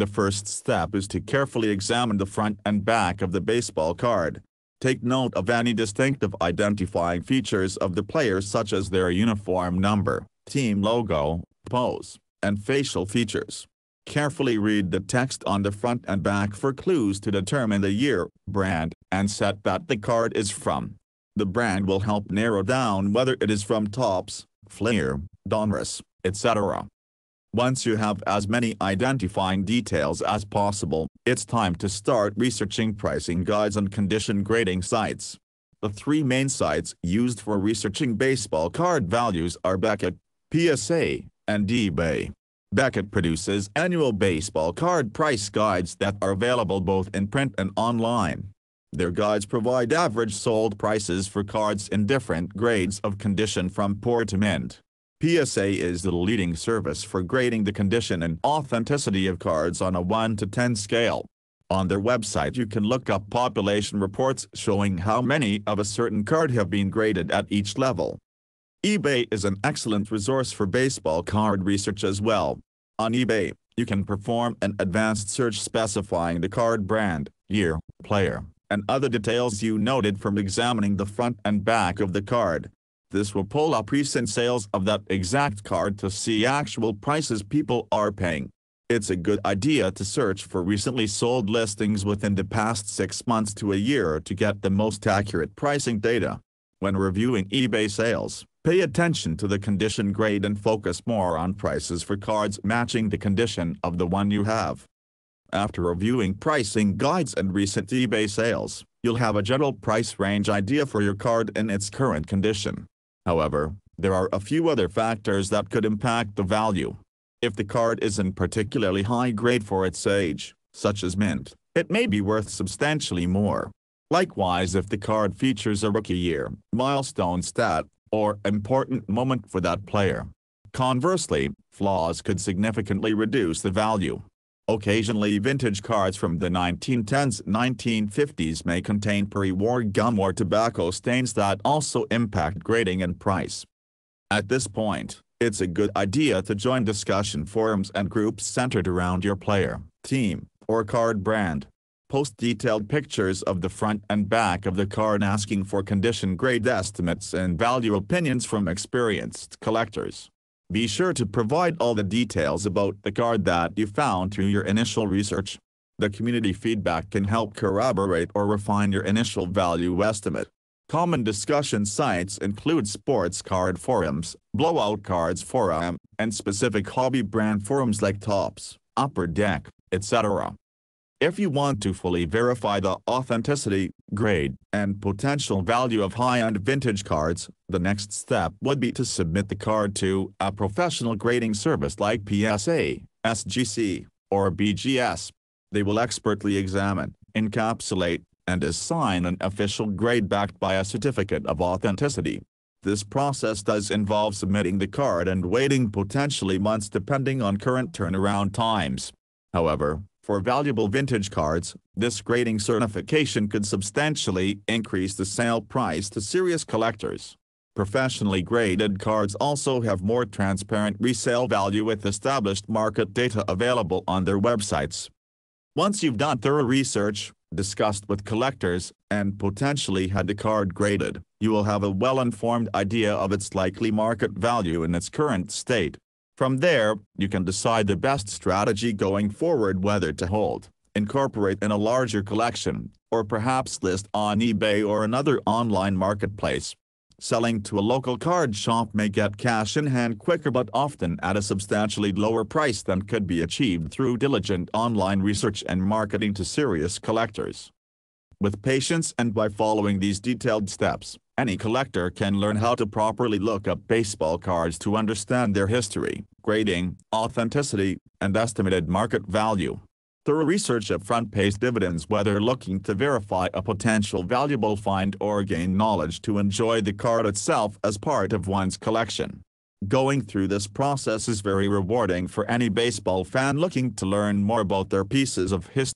The first step is to carefully examine the front and back of the baseball card. Take note of any distinctive identifying features of the player such as their uniform number, team logo, pose, and facial features. Carefully read the text on the front and back for clues to determine the year, brand, and set that the card is from. The brand will help narrow down whether it is from Topps, Fleer, Donruss, etc. Once you have as many identifying details as possible, it's time to start researching pricing guides and condition grading sites. The three main sites used for researching baseball card values are Beckett, PSA, and eBay. Beckett produces annual baseball card price guides that are available both in print and online. Their guides provide average sold prices for cards in different grades of condition from poor to mint. PSA is the leading service for grading the condition and authenticity of cards on a 1 to 10 scale. On their website you can look up population reports showing how many of a certain card have been graded at each level. eBay is an excellent resource for baseball card research as well. On eBay, you can perform an advanced search specifying the card brand, year, player, and other details you noted from examining the front and back of the card. This will pull up recent sales of that exact card to see actual prices people are paying. It's a good idea to search for recently sold listings within the past 6 months to a year to get the most accurate pricing data. When reviewing eBay sales, pay attention to the condition grade and focus more on prices for cards matching the condition of the one you have. After reviewing pricing guides and recent eBay sales, you'll have a general price range idea for your card in its current condition. However, there are a few other factors that could impact the value. If the card isn't particularly high grade for its age, such as mint, it may be worth substantially more. Likewise, if the card features a rookie year, milestone stat, or important moment for that player. Conversely, flaws could significantly reduce the value. Occasionally, vintage cards from the 1910s and 1950s may contain pre-war gum or tobacco stains that also impact grading and price. At this point, it's a good idea to join discussion forums and groups centered around your player, team, or card brand. Post detailed pictures of the front and back of the card asking for condition grade estimates and value opinions from experienced collectors. Be sure to provide all the details about the card that you found through your initial research. The community feedback can help corroborate or refine your initial value estimate. Common discussion sites include sports card forums, Blowout Cards forum, and specific hobby brand forums like Topps, Upper Deck, etc. If you want to fully verify the authenticity, grade, and potential value of high-end vintage cards, the next step would be to submit the card to a professional grading service like PSA, SGC, or BGS. They will expertly examine, encapsulate, and assign an official grade backed by a certificate of authenticity. This process does involve submitting the card and waiting potentially months depending on current turnaround times. However, for valuable vintage cards, this grading certification could substantially increase the sale price to serious collectors. Professionally graded cards also have more transparent resale value with established market data available on their websites. Once you've done thorough research, discussed with collectors, and potentially had the card graded, you will have a well-informed idea of its likely market value in its current state. From there, you can decide the best strategy going forward, whether to hold, incorporate in a larger collection, or perhaps list on eBay or another online marketplace. Selling to a local card shop may get cash in hand quicker but often at a substantially lower price than could be achieved through diligent online research and marketing to serious collectors. With patience and by following these detailed steps, any collector can learn how to properly look up baseball cards to understand their history, grading, authenticity, and estimated market value. Thorough research upfront pays dividends whether looking to verify a potential valuable find or gain knowledge to enjoy the card itself as part of one's collection. Going through this process is very rewarding for any baseball fan looking to learn more about their pieces of history.